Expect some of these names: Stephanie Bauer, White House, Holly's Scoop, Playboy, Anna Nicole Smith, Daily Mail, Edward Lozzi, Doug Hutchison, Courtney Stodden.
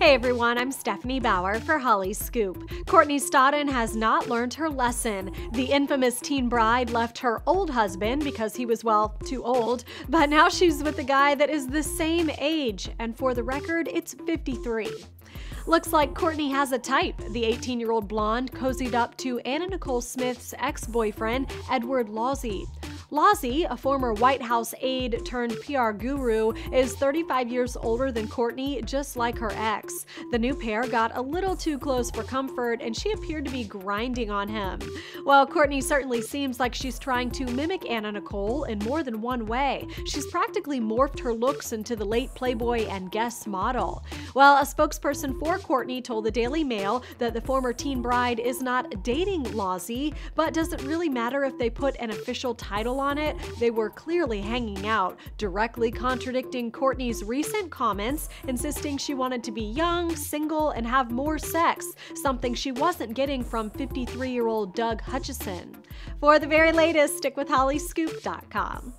Hey everyone, I'm Stephanie Bauer for Holly's Scoop. Courtney Stodden has not learned her lesson. The infamous teen bride left her old husband because he was, well, too old, but now she's with a guy that is the same age, and for the record, it's 53. Looks like Courtney has a type. The 18-year-old blonde cozied up to Anna Nicole Smith's ex-boyfriend, Edward Lozzi. Lozzi, a former White House aide turned PR guru, is 35 years older than Courtney, just like her ex. The new pair got a little too close for comfort, and she appeared to be grinding on him. Well, Courtney certainly seems like she's trying to mimic Anna Nicole in more than one way. She's practically morphed her looks into the late Playboy and Guess model. Well, a spokesperson for Courtney told the Daily Mail that the former teen bride is not dating Lozzi, but doesn't really matter if they put an official title on it. They were clearly hanging out, directly contradicting Courtney's recent comments, insisting she wanted to be young, single, and have more sex, something she wasn't getting from 53-year-old Doug Hutchison. For the very latest, stick with HollyScoop.com.